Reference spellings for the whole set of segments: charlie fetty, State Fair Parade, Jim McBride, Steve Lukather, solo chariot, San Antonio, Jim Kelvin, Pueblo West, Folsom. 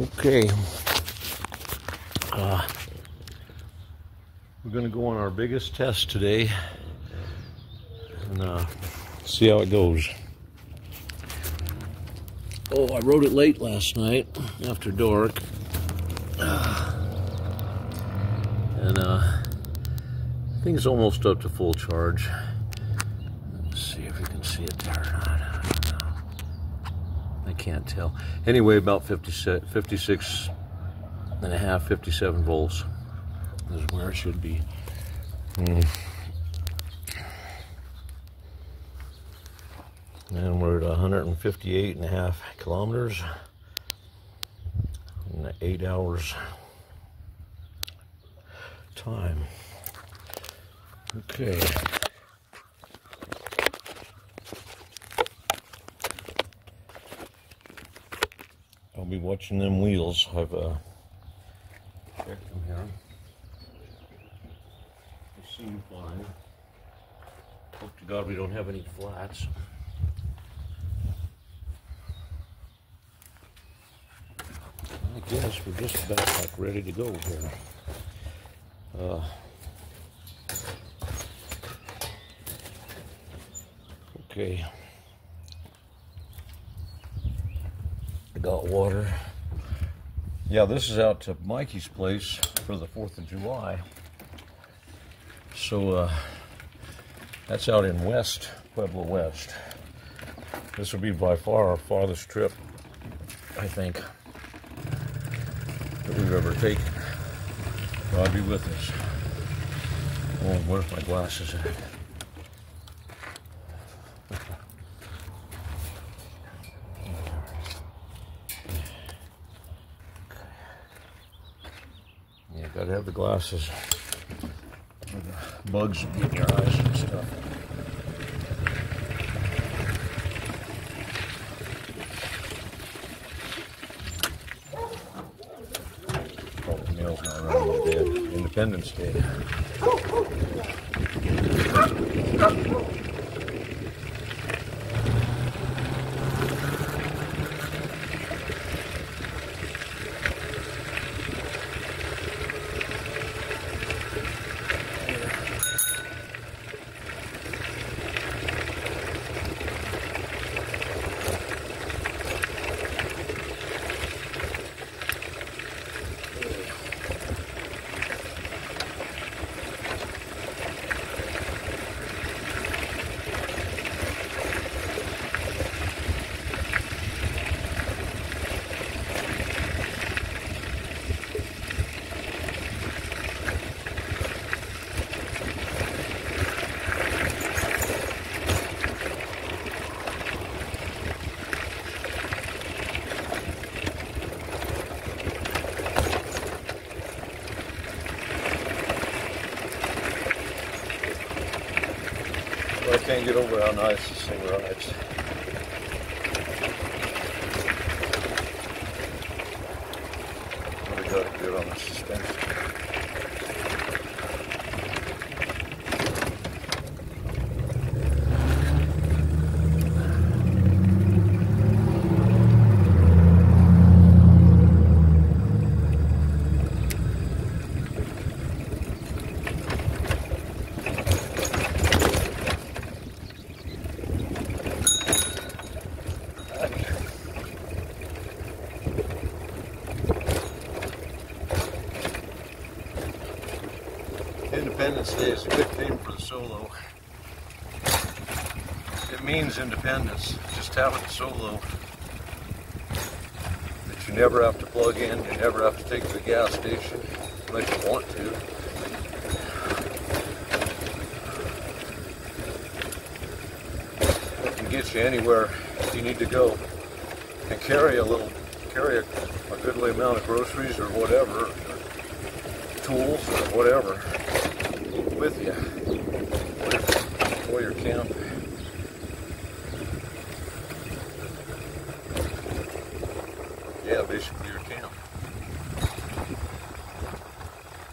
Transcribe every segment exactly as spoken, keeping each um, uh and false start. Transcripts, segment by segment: Okay, uh, we're going to go on our biggest test today and uh, see how it goes. Oh, I rode it late last night after dark, uh, and uh, I think it's almost up to full charge. Let's see if you can see it there or not. Can't tell. Anyway, about fifty-six and a half, fifty-seven volts is where it should be. Mm. And we're at one hundred fifty-eight and a half kilometers in eight hours time. Okay. I'll be watching them wheels. I've uh, checked them here. They seem fine. Hope to God we don't have any flats. I guess we're just about like ready to go here. Uh, okay. Got water. Yeah, this is out to Mikey's place for the fourth of July. So uh, that's out in West, Pueblo West. This will be by far our farthest trip, I think, that we've ever taken. God be with us. Oh, where's my glasses at? Gotta have the glasses for the bugs in your eyes and stuff. Oh, the mail's not around today. Independence Day. I can't get over how nice this thing rides. Really got it good on the suspension. Independence Day is a good theme for the solo. It means independence. Just have it solo. That you never have to plug in, you never have to take to the gas station unless you want to. It can get you anywhere you need to go. And carry a little, carry a, a goodly amount of groceries or whatever, or tools or whatever with you for your camp. Yeah, basically your camp.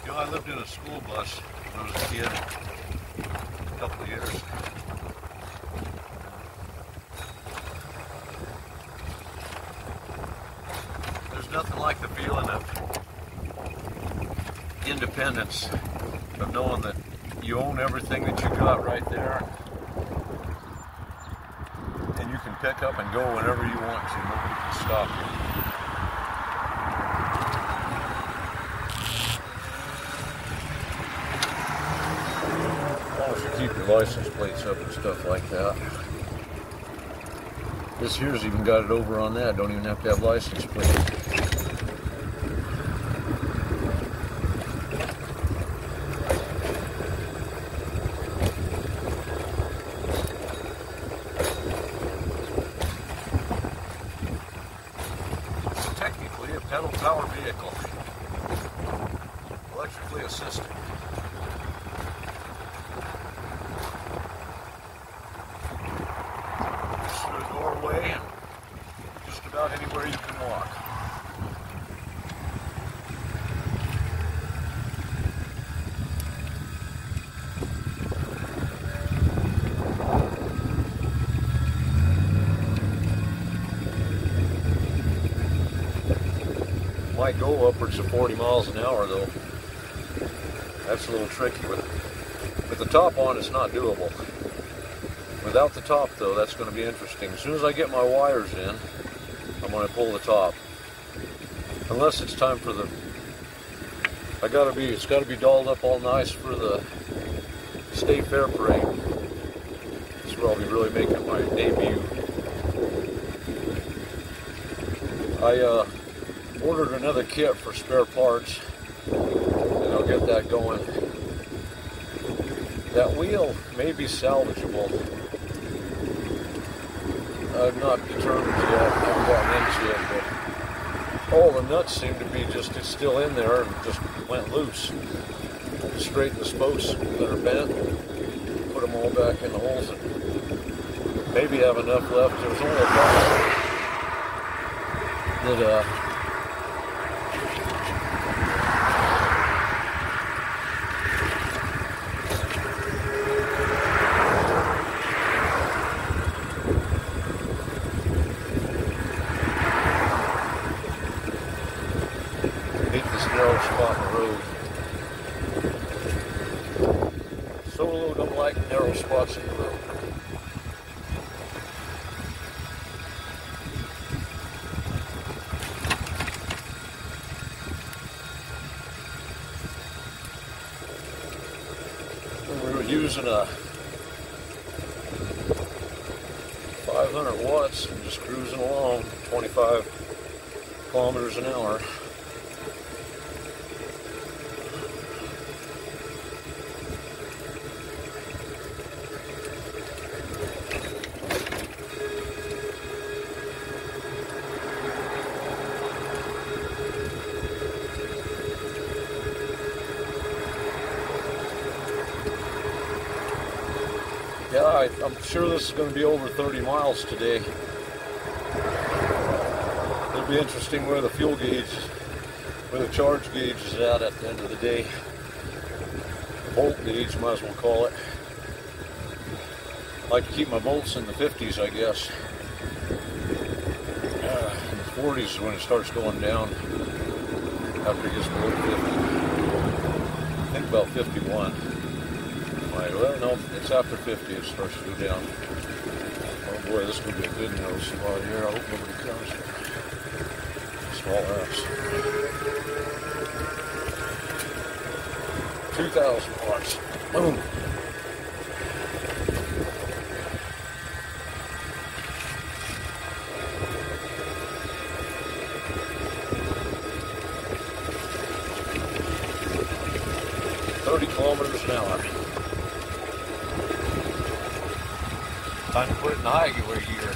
You know, I lived in a school bus when I was a kid, a couple of years. There's nothing like the feeling of independence, of knowing that you own everything that you got right there, and you can pick up and go whenever you want to. Nobody can stop you. Keep your license plates up and stuff like that. This here's even got it over on that. Don't even have to have license plates. It's technically a pedal power vehicle, electrically assisted. Might go upwards of forty miles an hour though. That's a little tricky. With, with the top on, it's not doable. Without the top though, that's going to be interesting. As soon as I get my wires in, I'm going to pull the top. Unless it's time for the, I gotta be, it's got to be dolled up all nice for the State Fair Parade. That's where I'll be really making my debut. I, uh, ordered another kit for spare parts, and I'll get that going. That wheel may be salvageable. I've not determined yet. I haven't gotten into it, but all the nuts seem to be just, it's still in there and just went loose. Straighten the spokes that are bent, put them all back in the holes, and maybe have enough left. There's only a box that, uh, spots in the road. We were using a five hundred watts and just cruising along twenty-five kilometers an hour. Yeah, I, I'm sure this is going to be over thirty miles today. It'll be interesting where the fuel gauge, where the charge gauge is at at the end of the day. The bolt gauge, might as well call it. I like to keep my bolts in the fifties, I guess. Uh, in the forties is when it starts going down after it gets below fifty. I think about fifty-one. Well, no, it's after fifty, it starts to go down. Oh boy, this could be a good nose spot here. I hope nobody comes here. Small house. two thousand watts. Boom. thirty kilometers an hour. Time to put it in the high gear here.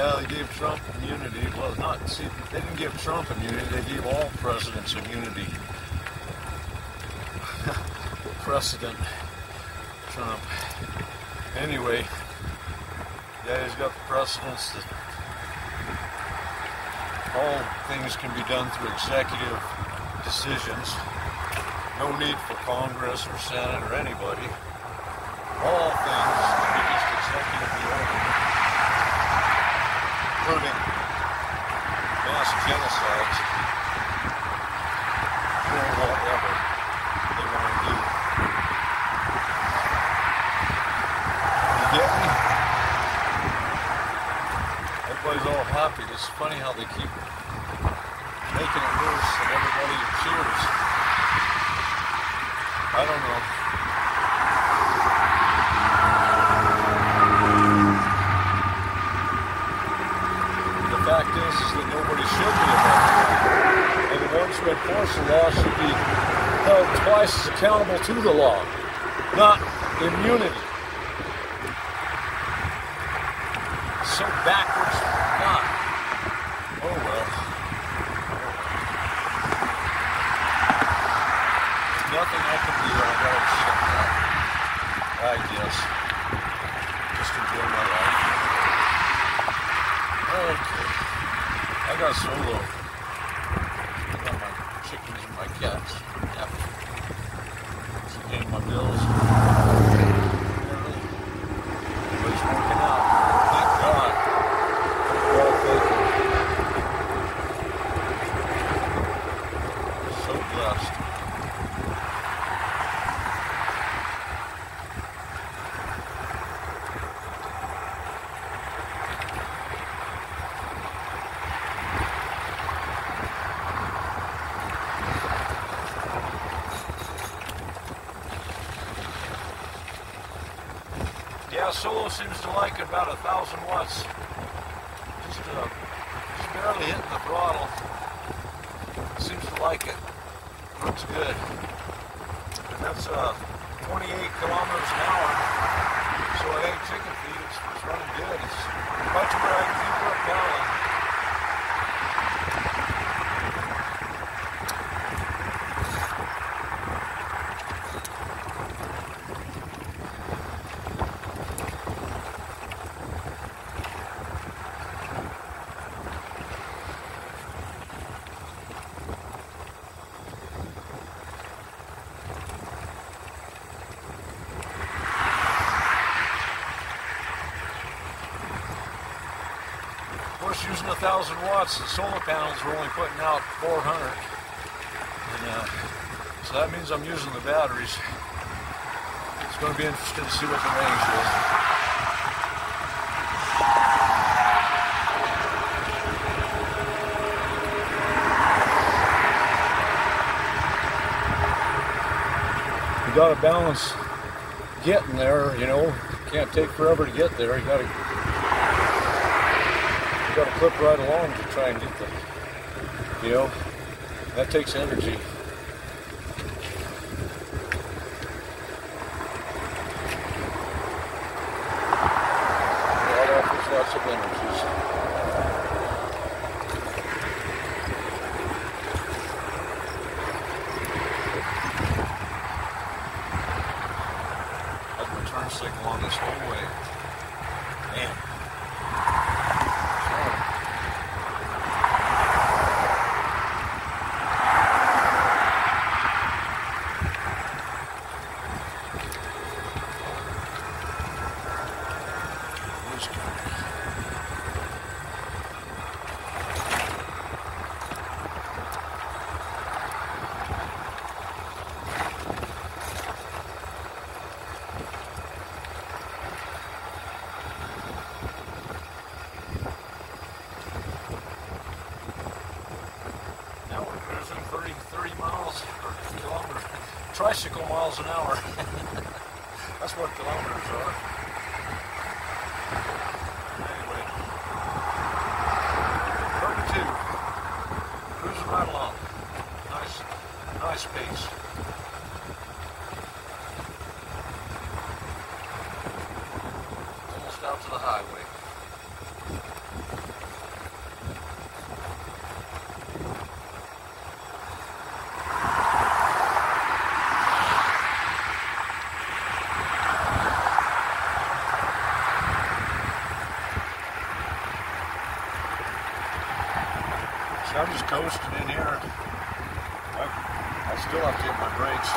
Yeah, they gave Trump immunity. Well, not, see, they didn't give Trump immunity. They gave all presidents immunity. President Trump. Anyway, yeah, he's got precedents that all things can be done through executive decisions. No need for Congress or Senate or anybody. All things can be just executively ordered, including mass genocides or whatever they want to do. You get me? Everybody's all happy. It's funny how they keep making it worse and everybody cheers. I don't know. That nobody should be affected. And the ones who enforce the law should be held twice as accountable to the law, not immunity. So backwards, not. Oh well. There's nothing I can do about it except that, I guess. Just enjoy my life. Okay. I got so low. I got my chickens and my cats. Yep. She's paying my bills. Everybody's working out. Thank God. Well, thank you. So blessed. Solo seems to like about a thousand watts. Just, uh, just barely hitting the throttle. Seems to like it. Looks good. And that's uh, twenty-eight kilometers an hour. So I ain't chicken feed. It's, it's running good. It's much where I can keep it going. Using a thousand watts, the solar panels are only putting out four hundred, and, uh, so that means I'm using the batteries. It's going to be interesting to see what the range is. You got to balance getting there. You know, can't take forever to get there. You got to. Got to clip right along to try and get them. You know, that takes energy. That offers lots of energies. That's my turn signal on this whole way. Man. Tricycle miles an hour. That's what kilometers are. Anyway, thirty-two. Cruising right along. Nice, nice pace. Almost out to the highway. So I'm just coasting in here. I, I still have to hit my brakes.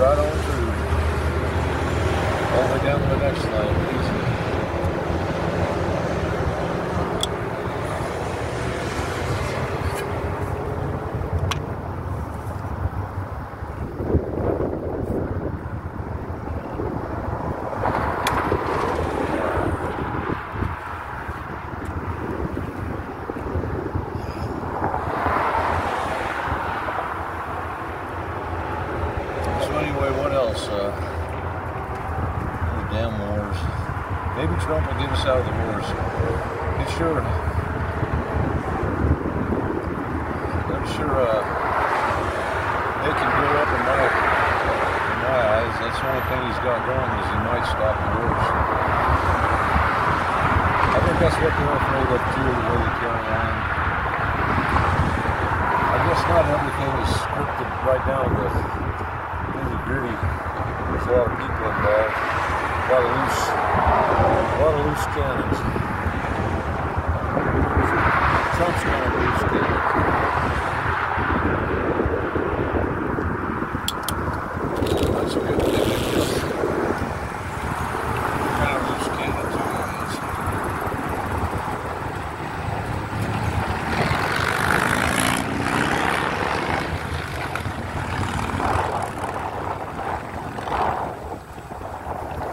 Right on through, all the way down to the next lane, Uh, the damn wars. Maybe Trump will get us out of the wars. It sure, I'm sure uh, they can grow up in my, in my eyes. That's the only thing he's got going is he might stop the wars. I think that's what they want to make up to the way they carry on. I guess not everything is scripted right now, but gritty. There's a lot of people involved. A lot of loose, a lot of loose cannons. Trump's kind of loose cannons. That's a good thing. Kind of loose cannons on us. This is a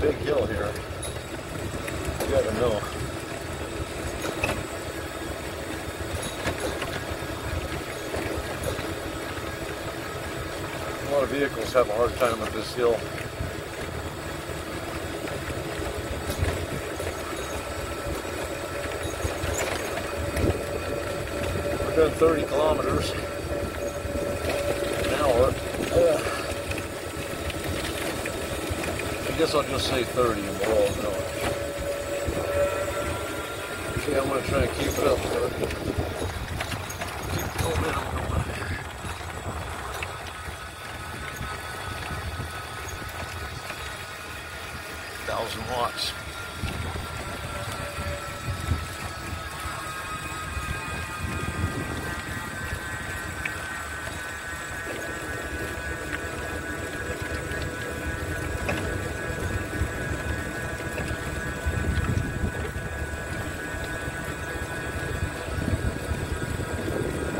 big hill here. You gotta know. A lot of vehicles have a hard time with this hill. We've done thirty kilometers an hour. Oh. I guess I'll just say thirty and we'll all know it. Okay, I'm going to try and keep it up there. Keep going down the way. Thousand watts.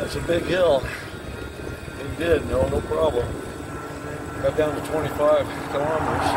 It's a big hill. It did, no, no problem. Got down to twenty-five kilometers.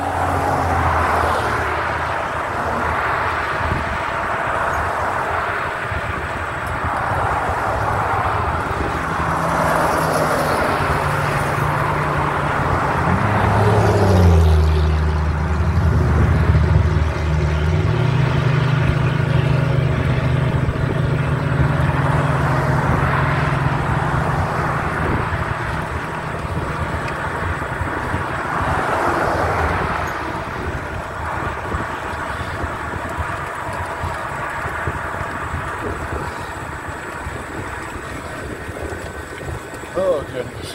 Oh, goodness.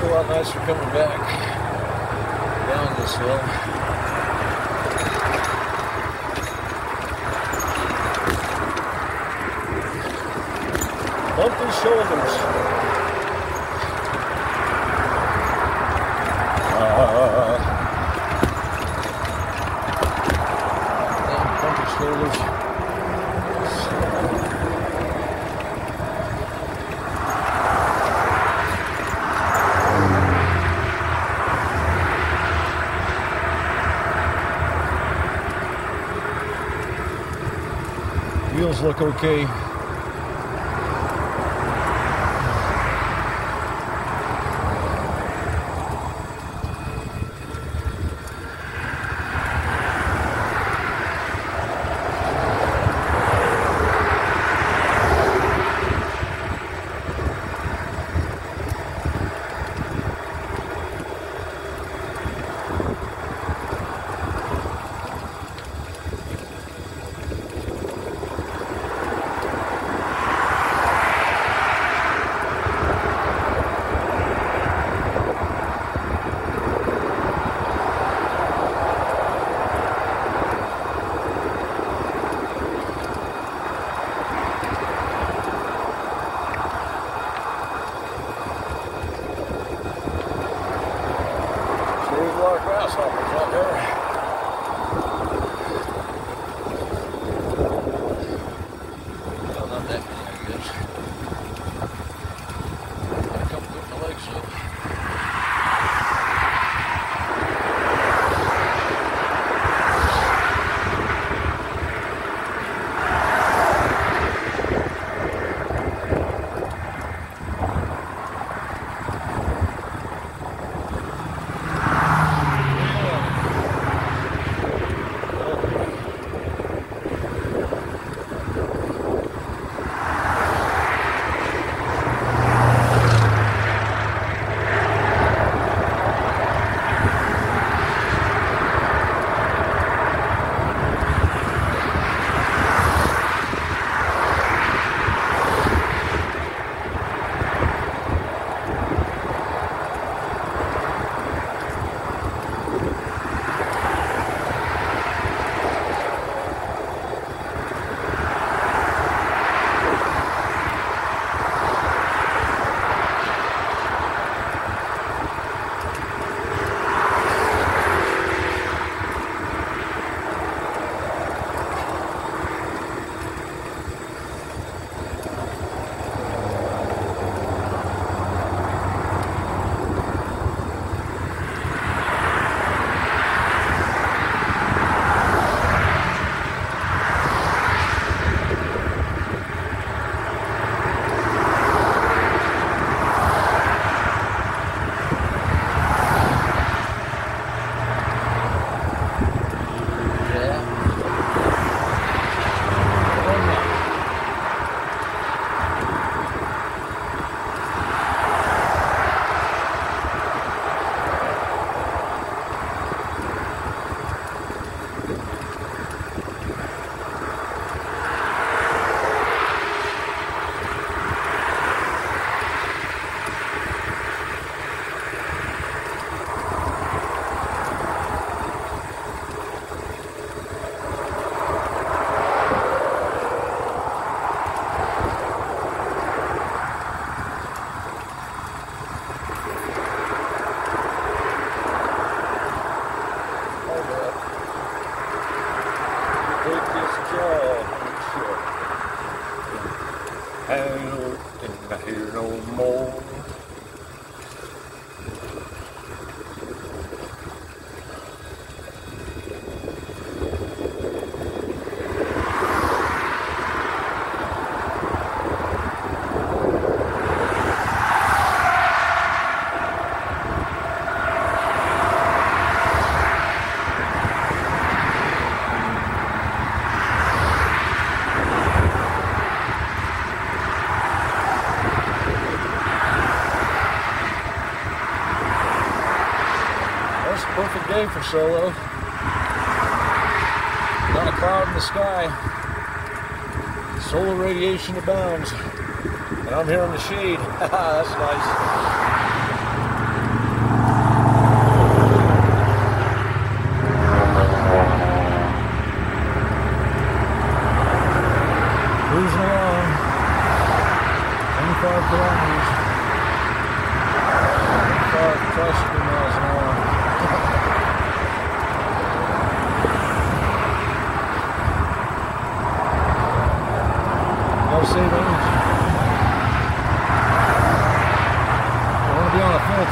A lot nicer coming back down this hill. Bumpy shoulders. Uh, bumpy shoulders. So, wheels look okay. Perfect day for solo. Not a cloud in the sky. Solar radiation abounds. And I'm here in the shade. That's nice.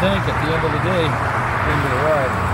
Tank at the end of the day, into the ride.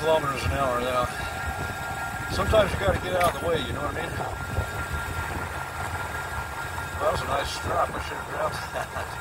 Kilometers an hour now. Sometimes you got to get out of the way, you know what I mean? Well, that was a nice drop. I should have grabbed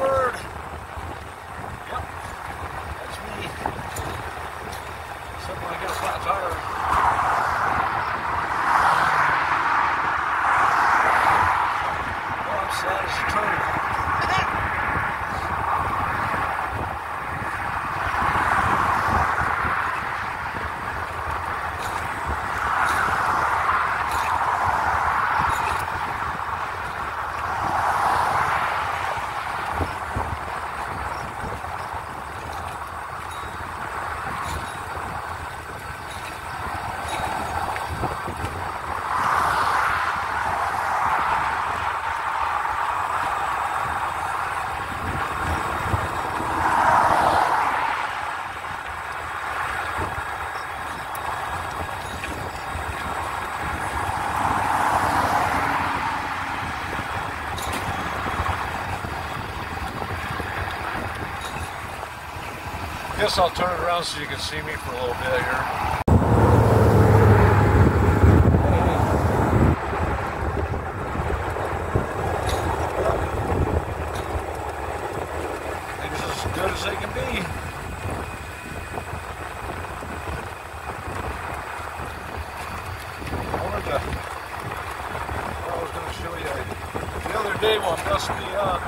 bird. Yep, that's me. Except when I get a flat tire. I guess I'll turn it around so you can see me for a little bit here. Day one. messed me up.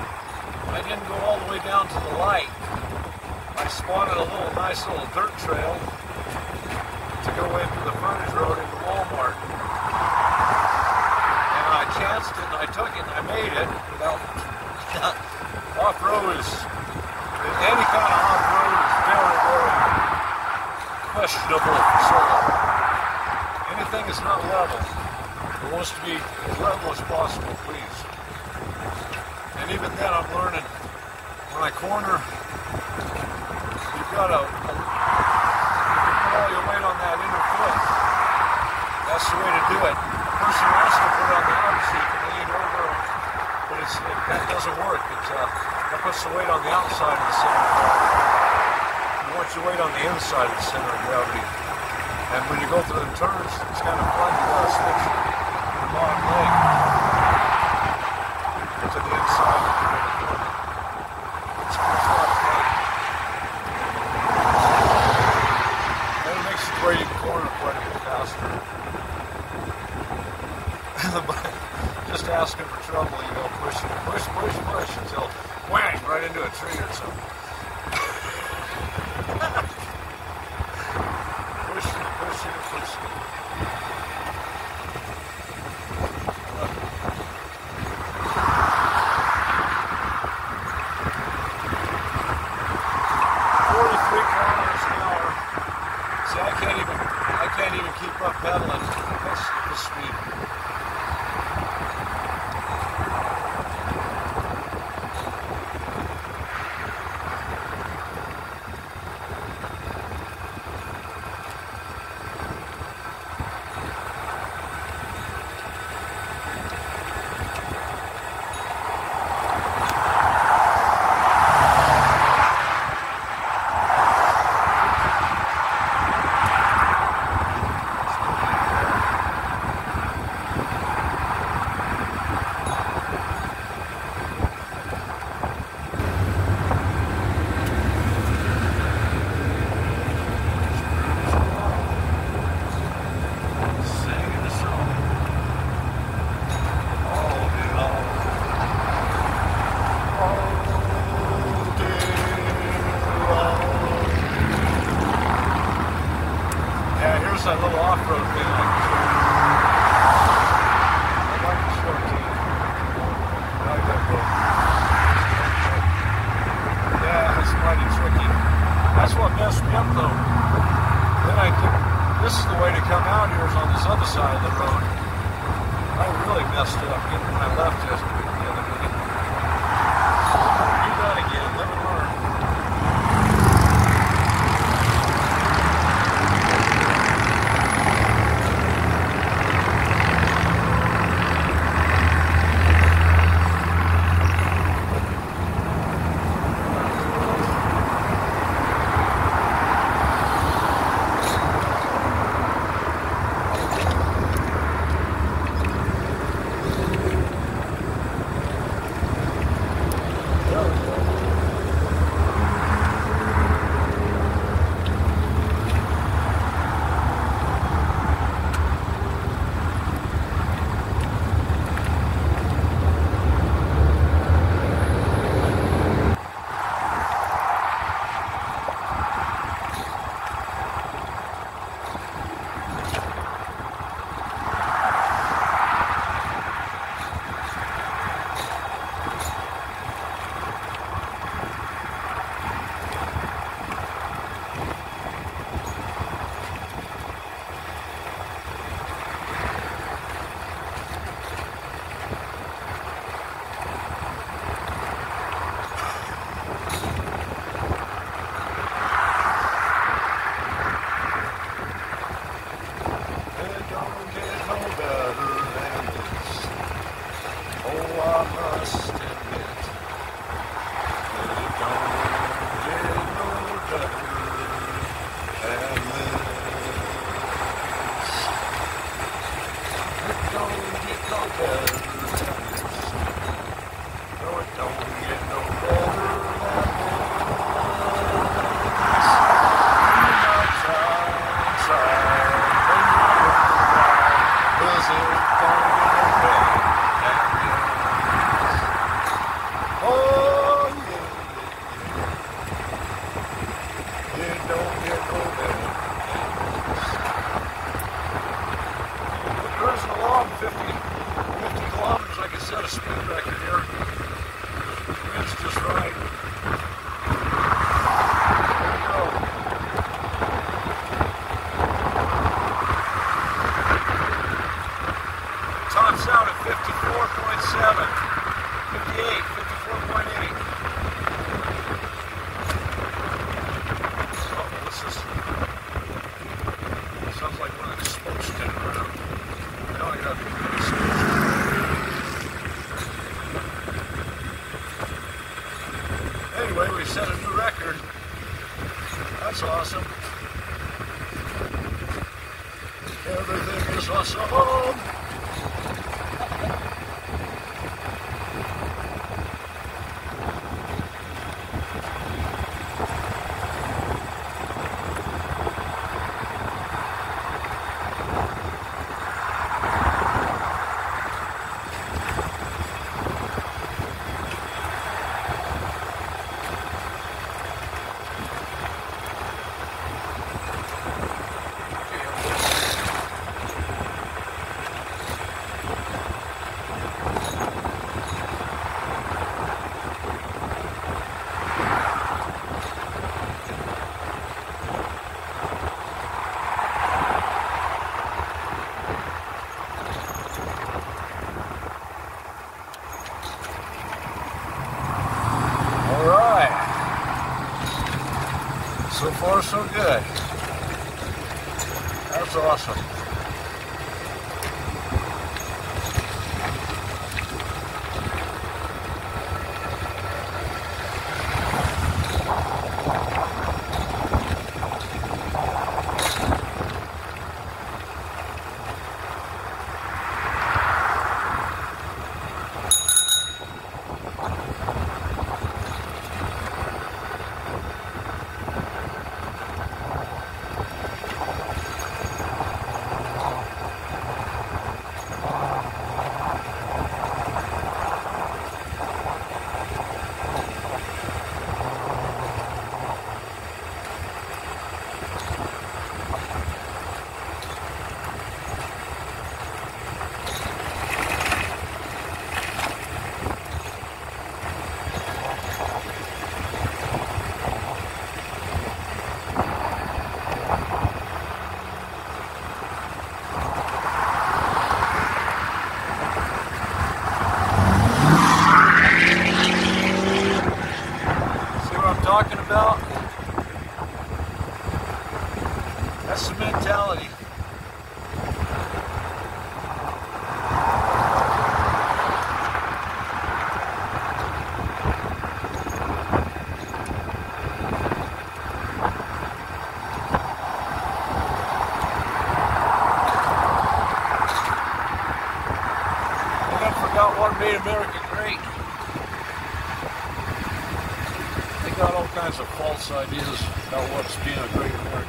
I didn't go all the way down to the light. I spotted a little nice little dirt trail to go into the furnace road into Walmart. And I chanced it and I took it and I made it. Well, off-road is, any kind of off-road is very, very questionable. So anything that's not level, it wants to be as level as possible, please. And even then I'm learning, when I corner, you've got to put all your weight on that inner foot. That's the way to do it. A person wants to put on the outside and lean over, but it's, it, that doesn't work. It, uh, that puts the weight on the outside of the center of gravity. You want your weight on the inside of the center of gravity. And when you go through the turns, it's kind of fun. You got to switch your long leg to the inside. It's a lot of fun. And it makes it where you can corner quite a bit faster. Just asking for trouble, you know, push, push, push, push until whang, right into a tree or something. set a new record. That's awesome. Everything is awesome. So far, so good. That's awesome. That's the mentality. I forgot what made America great. They got all kinds of false ideas about what's being a great American.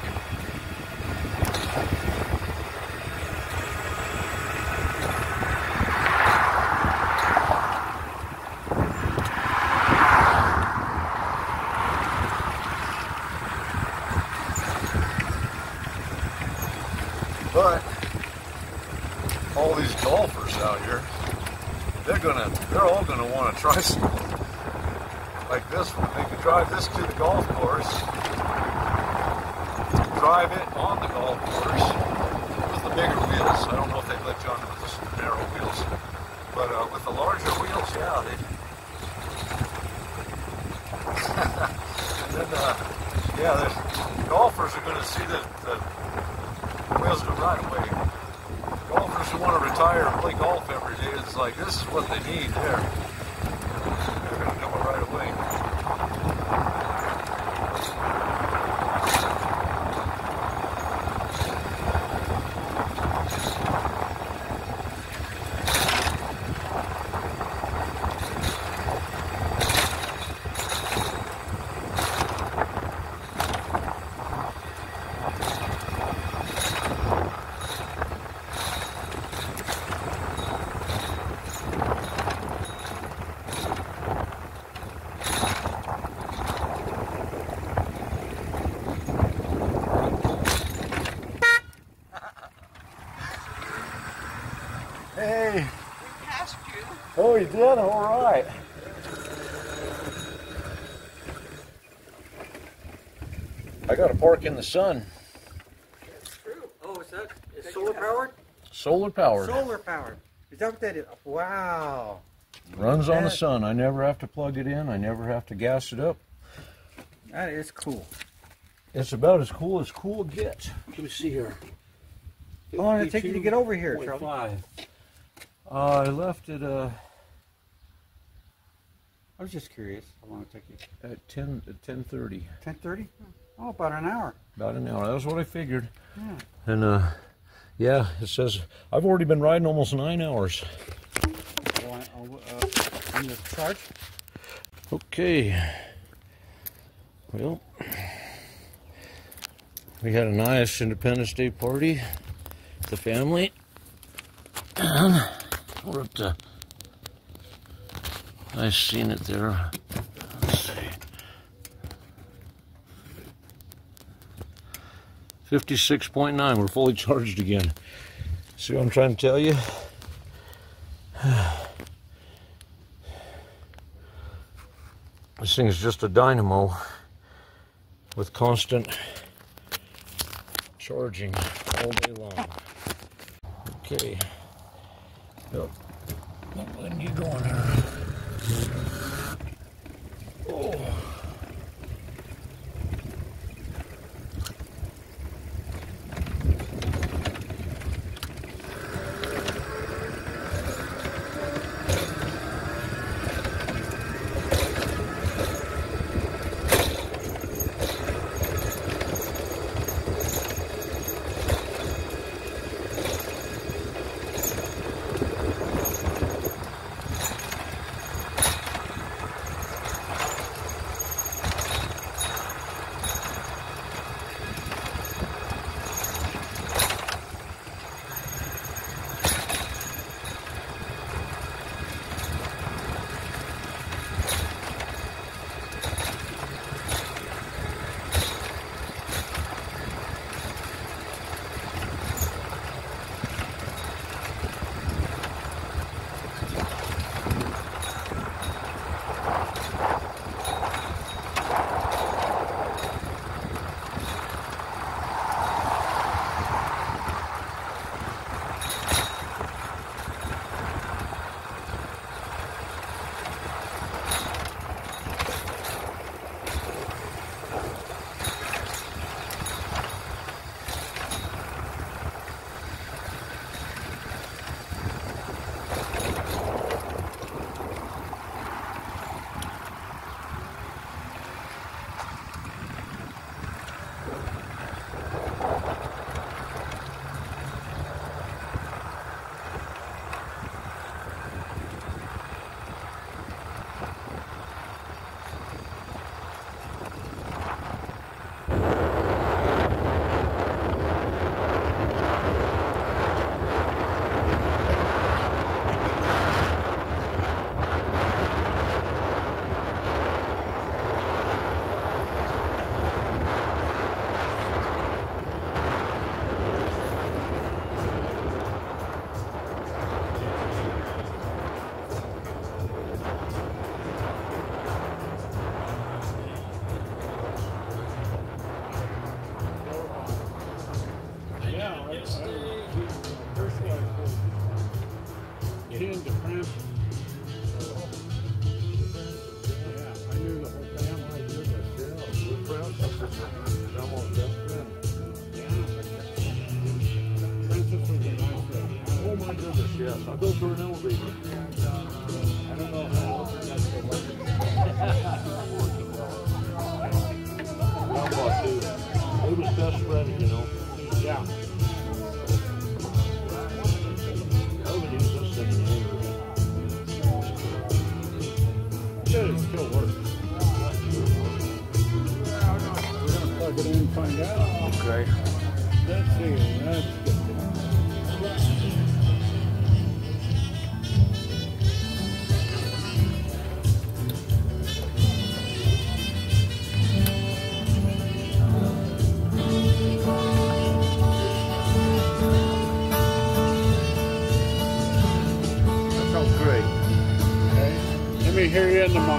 But all these golfers out here, they're gonna—they're all gonna want to try something like this one. They can drive this to the golf course, drive it on the golf course with the bigger wheels. I don't know if they let you on with the narrow wheels, but uh, with the larger wheels, yeah. They... and then, uh, yeah, the golfers are gonna see the. the wheels to run away. Golfers who want to retire and play golf every day, it's like, this is what they need there. They're going to know it right away. Hey! We passed you. Oh, you did? All right. I got to park in the sun. That's true. Oh, is that is solar powered? Solar powered. Solar powered. Is that what that is? Wow. Runs on the sun. I never have to plug it in. I never have to gas it up. That is cool. It's about as cool as cool gets. Let me see here. How long did it take you to get over here, Charlie? Uh, I left at, uh, I was just curious how long it took you. At ten, at ten thirty. Ten thirty? Oh, about an hour. About an hour. That's what I figured. Yeah. And uh, yeah, it says I've already been riding almost nine hours. Oh, I, I'll, uh, I'm gonna charge. Okay. Well, we had a nice Independence Day party, the family, and we're up to. I've seen it there. Let's see. fifty-six point nine. We're fully charged again. See what I'm trying to tell you? This thing is just a dynamo with constant charging all day long. Okay. Yep. When you going there? Oh. Hear you in the mic.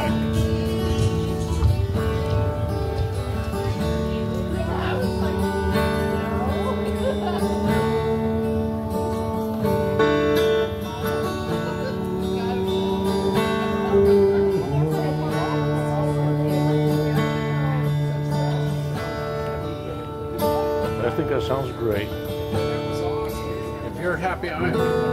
I think that sounds great. If you're happy, I'm happy.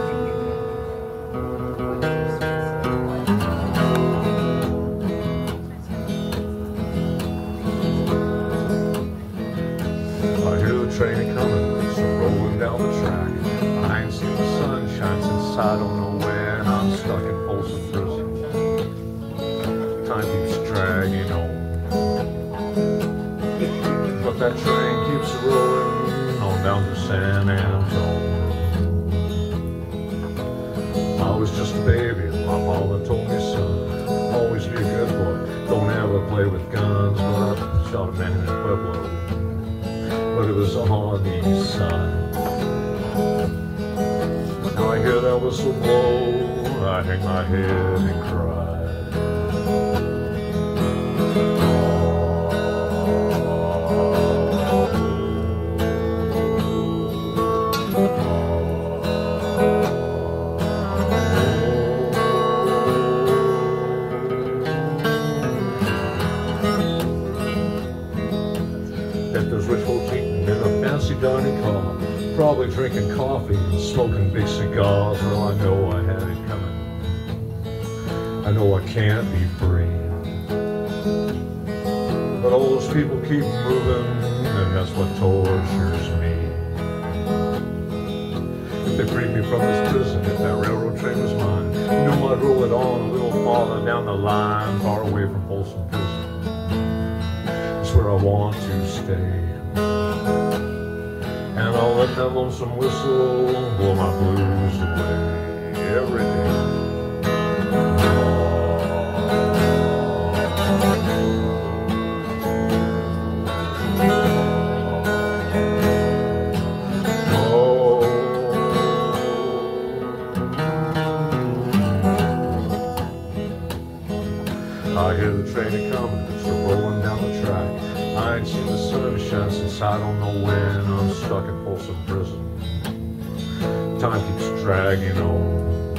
drag, you know. But that train keeps rolling on down to San Antonio. I was just a baby, and my mama told me, son, always be a good boy. Don't ever play with guns. Well, I shot a man in Pueblo, but it was on the east side. When I hear that whistle blow, I hang my head and cry. At this rich old team in a fancy dining car, probably drinking coffee and smoking big cigars. Well, I know I had it coming. I know I can't be free. But all those people keep moving, and that's what tortures me. They freed me from this prison. If that railroad train was mine, you know I'd roll it on a little farther down the line, far away from Folsom Prison. That's where I want to stay. And I'll let that lonesome whistle blow my blues away every day. I hear the train coming, it's rolling down the track. I ain't seen the sunshine since I don't know when. I'm stuck in Folsom Prison. Time keeps dragging on,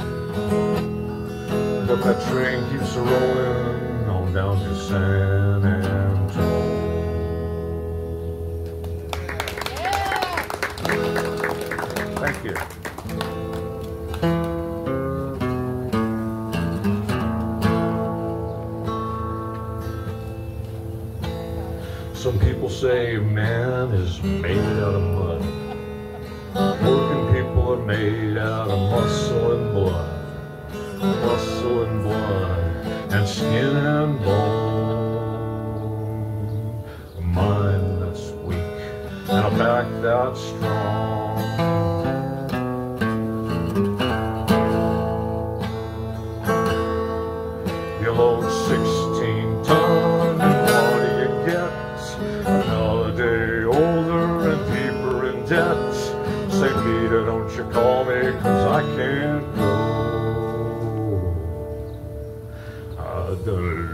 but that train keeps rolling on down to San Antonio. Yeah. Thank you. Some people say man is made out of mud. Working people are made out of muscle and blood. Muscle and blood and skin and bone. A mind that's weak and a back that's strong. Don't you call me, 'cause I can't go. I'd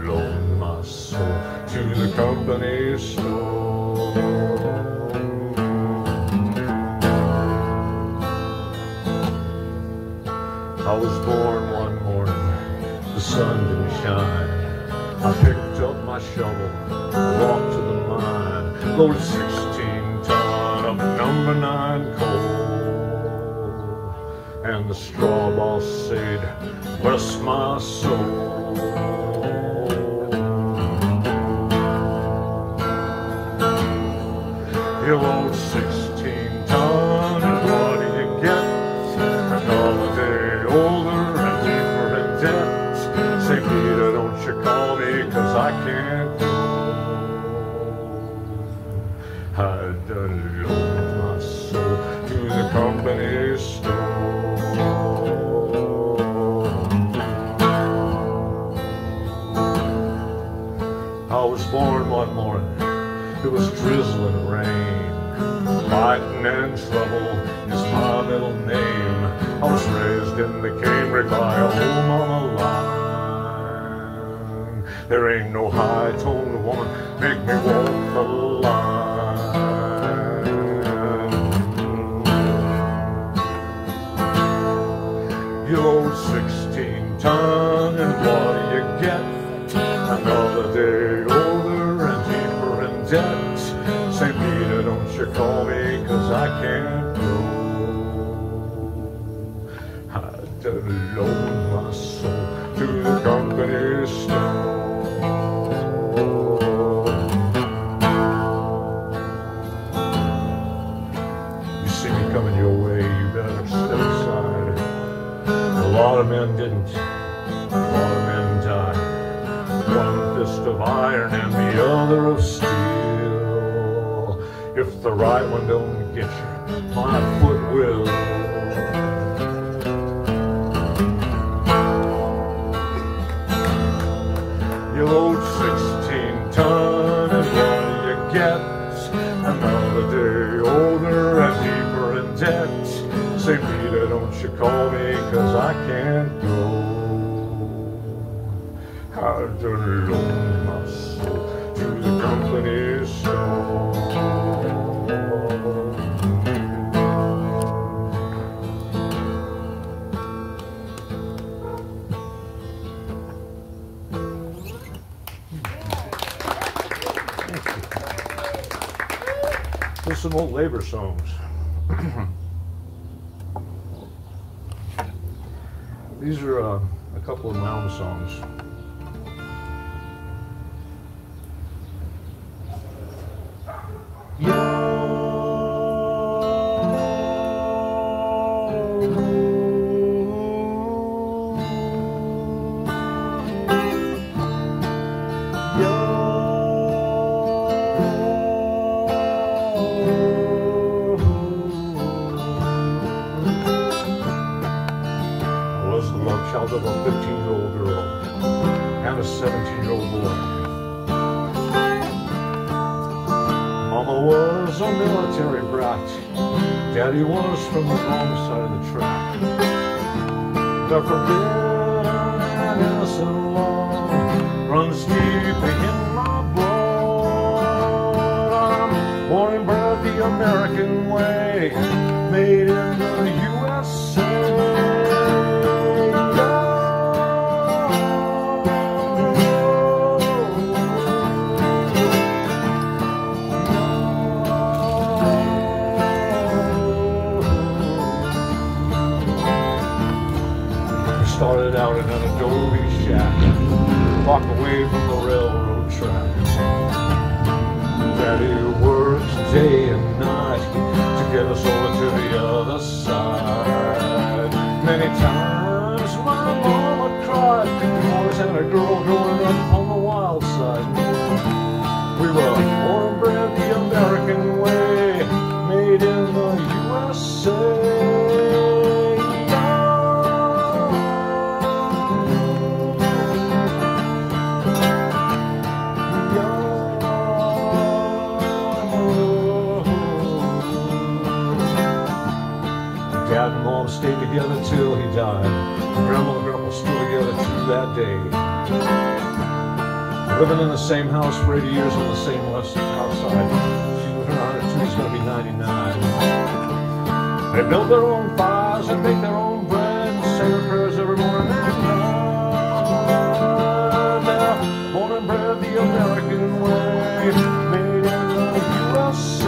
loan my soul to the company store. I was born one morning, the sun didn't shine. I picked up my shovel, walked to the mine, loaded sixteen ton of number nine coal. And the straw boss said, bless my soul. You load sixteen ton, and what do you get? Another day older and deeper in debt. Say, Peter, don't you call me, 'cause I can't go. I'd load my soul to the company store. I was born one morning, it was drizzling rain. Lightning and trouble is my middle name. I was raised in the Cambridge by a home on a line. There ain't no high-toned woman make me walk the line. You load sixteen ton, and what do you get? Another day debt. Say, Peter, don't you call me, 'cause I can't go. I'd loan my soul to the company store. You see me coming your way, you better step aside. A lot of men didn't. A lot of men died. One fist of iron and the other of steel. If the right one don't get you, my foot will. You'll load sixteen ton and all you get, another day older and deeper in debt. Say, Peter, don't you call me, cause I can't go. I don't loan my soul to the company store. There's some old labor songs. These are uh, a couple of my own songs. Child of a fifteen-year-old girl and a seventeen-year-old boy. Mama was a military brat. Daddy was from the wrong side of the track. The forbidden innocent love runs deep in my blood. I'm born and bred the American way, made in the U S A. Started out in an adobe shack, walk away from the railroad track. Daddy works day and night to get us over to the other side. Many times my mama cried, we always had a girl growing up on the wild side. We were born and bred the American way, made in the U S A. Dad and Mom stayed together till he died. Grandma and Grandpa still together to that day. Living in the same house for eighty years on the same house outside. She's living one hundred two, he's gonna be ninety-nine. They build their own fires and make their own bread and say their prayers every morning and night. They're born and bred the American way, made in the U S A.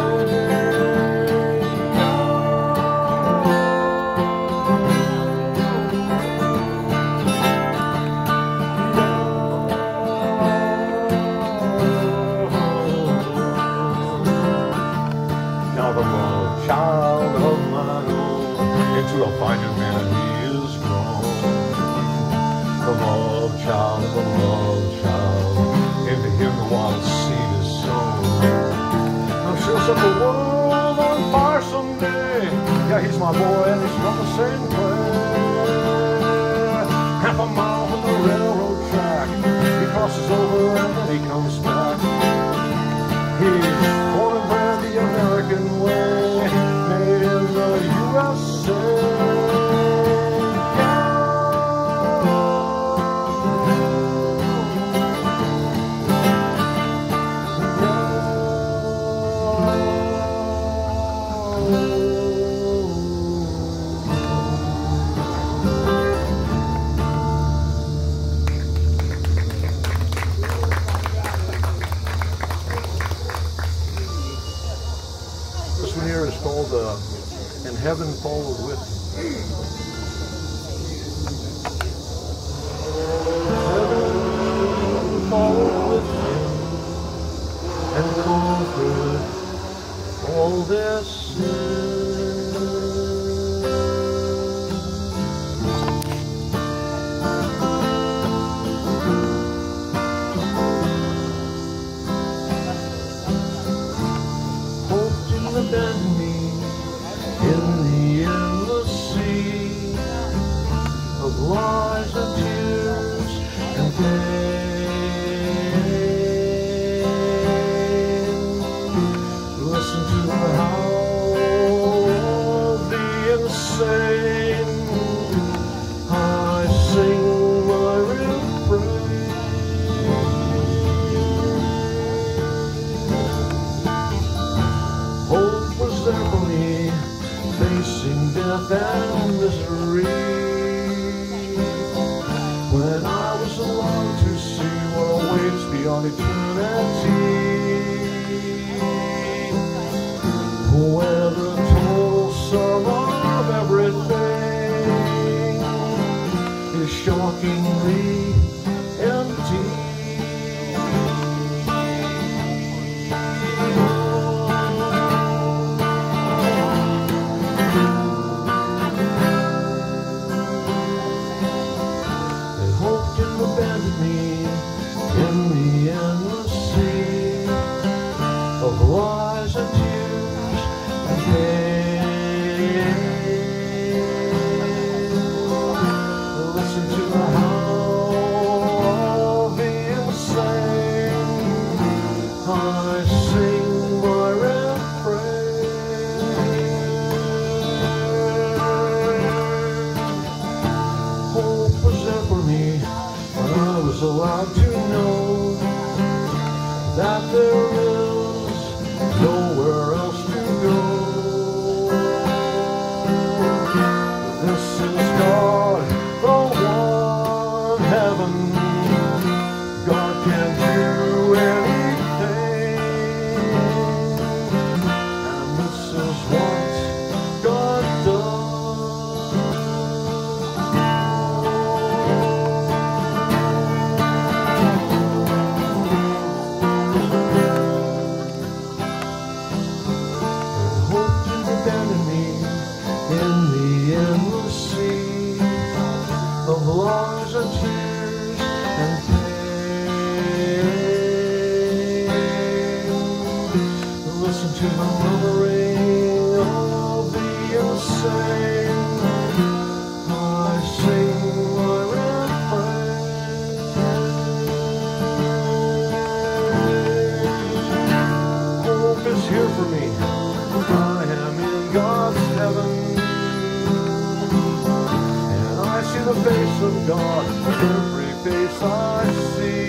Child of my own, into a finer man he is grown. The love child of a love child, into him the wild seed is sown. I'm sure set the world on fire someday. Yeah, he's my boy and he's from the same way. Half a mile from the railroad track, he crosses over and then he comes back. He's born and bred the American way, heaven followed with him. Heaven followed with him and conquered all their sin. all eternity. Where the total sum of everything is shockingly empty. Allowed to know that there is nowhere else to go. This is God, the one heaven. God can do anything, and this is what God does. Listen to the murmuring of the insane. I sing my refrain. Hope is here for me. I am in God's heaven, and I see the face of God. Every face I see.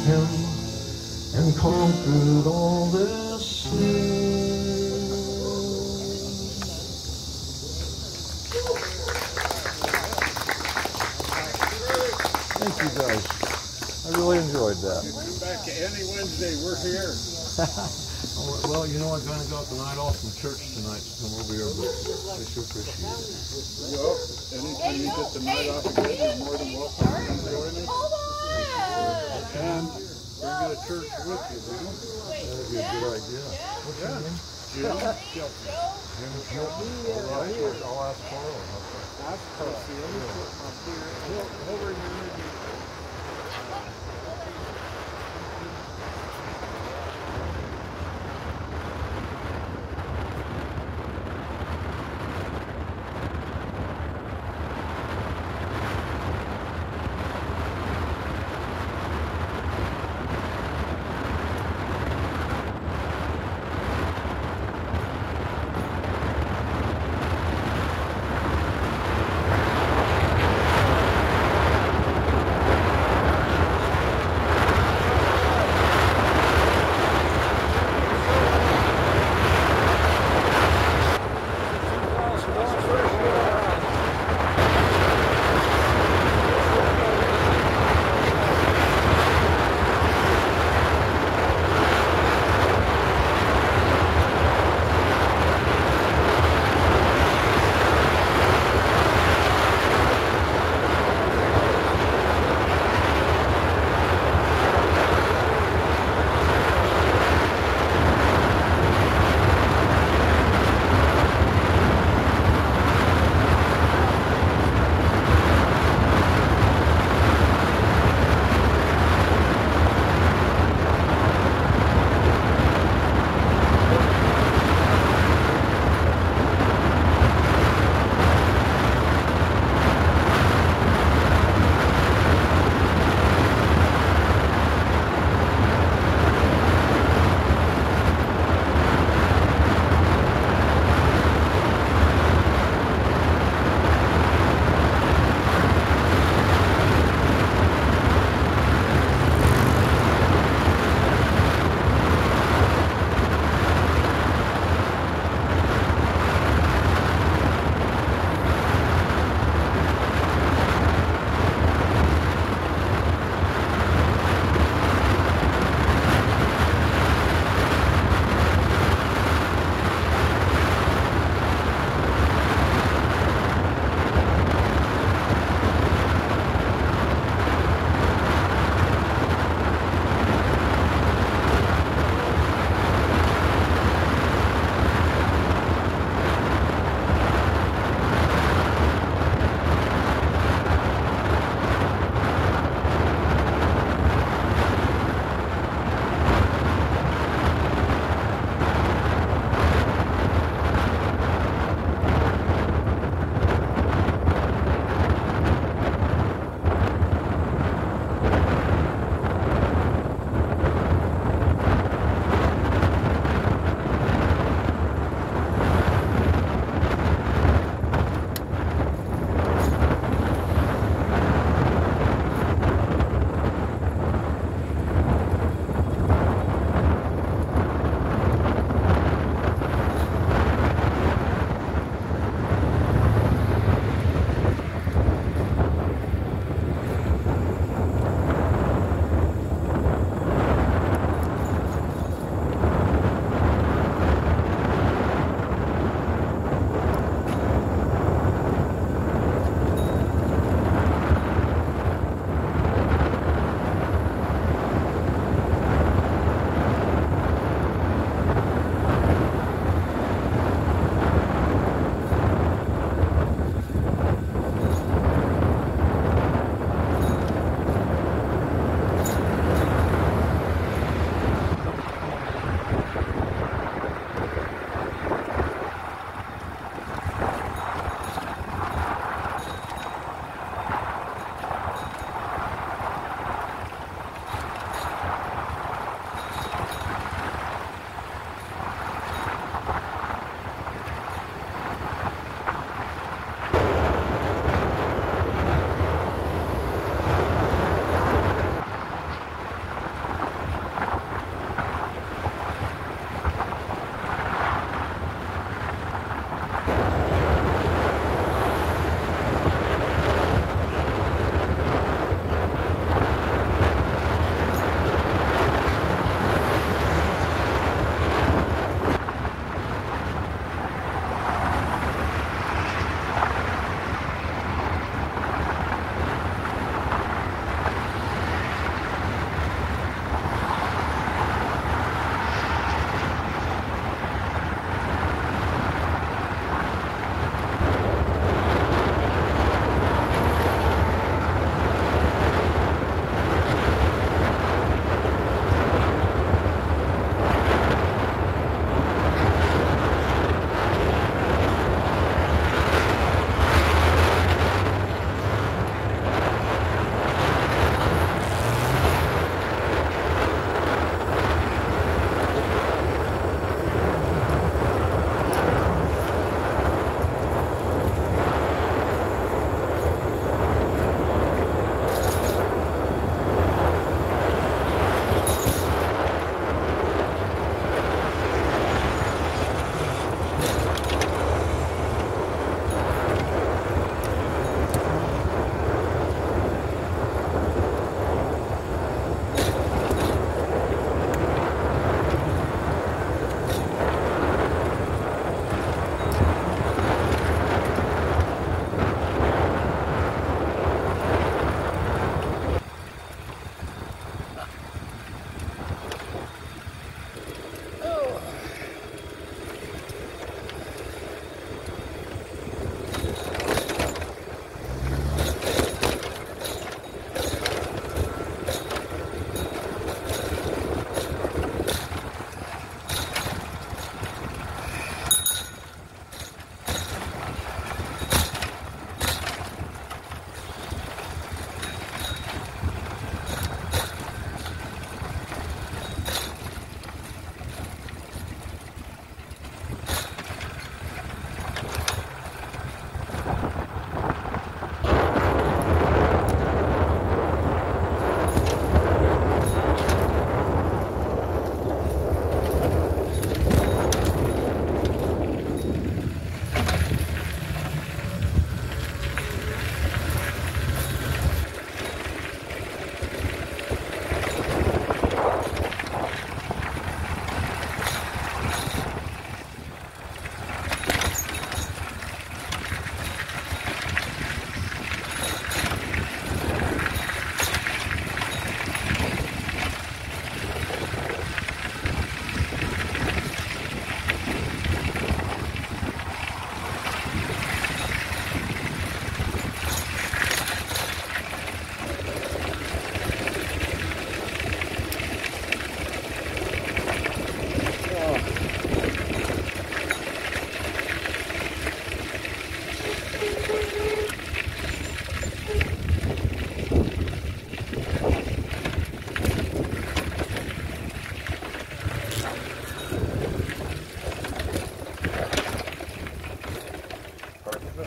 Him and conquered all this sin. Thank you guys. I really enjoyed that. You come back to any Wednesday, we're here. Well, you know, I'm going to go up the night off from church tonight to come over here, but I sure appreciate it. Well, anytime you get the night off again, you're more than welcome to join us. And we'll get a church with you, won't we? That would be a good idea. What's your name? Jim Kelvin. Jim Kelvin? All right. I'll ask Carl. Ask Carl. Over in your room.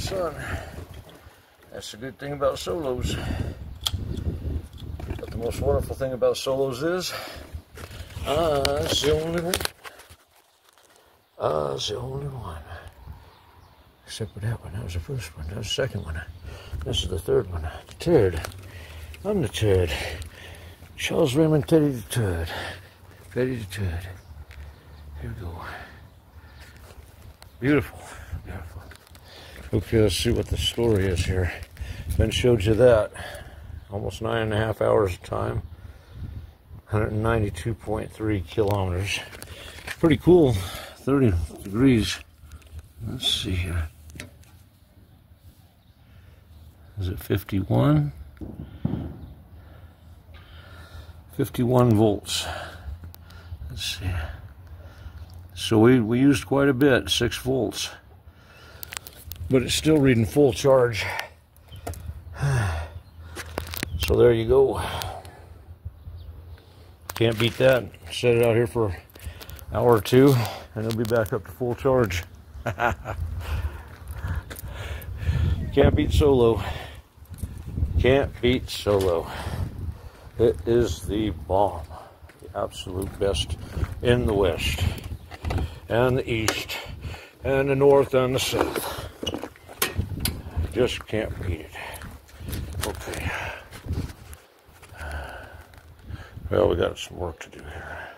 sun. That's the good thing about solos. But the most wonderful thing about solos is, ah, it's the only one. Ah, it's the only one. Except for that one. That was the first one. That was the second one. This is the third one. The turd. I'm the turd. Charles Raymond Teddy the turd. Teddy the turd. Here we go. Beautiful. Beautiful. Okay, let's see what the story is here. Ben showed you that. Almost nine and a half hours of time. one hundred ninety-two point three kilometers. Pretty cool. thirty degrees. Let's see here. Is it fifty-one? fifty-one volts. Let's see. So we, we used quite a bit, six volts. But it's still reading full charge. So there you go. Can't beat that. Set it out here for an hour or two, and it'll be back up to full charge. Can't beat solo. Can't beat solo. It is the bomb. The absolute best in the West, and the East, and the North, and the South. Just can't beat it. Okay. Well, we got some work to do here.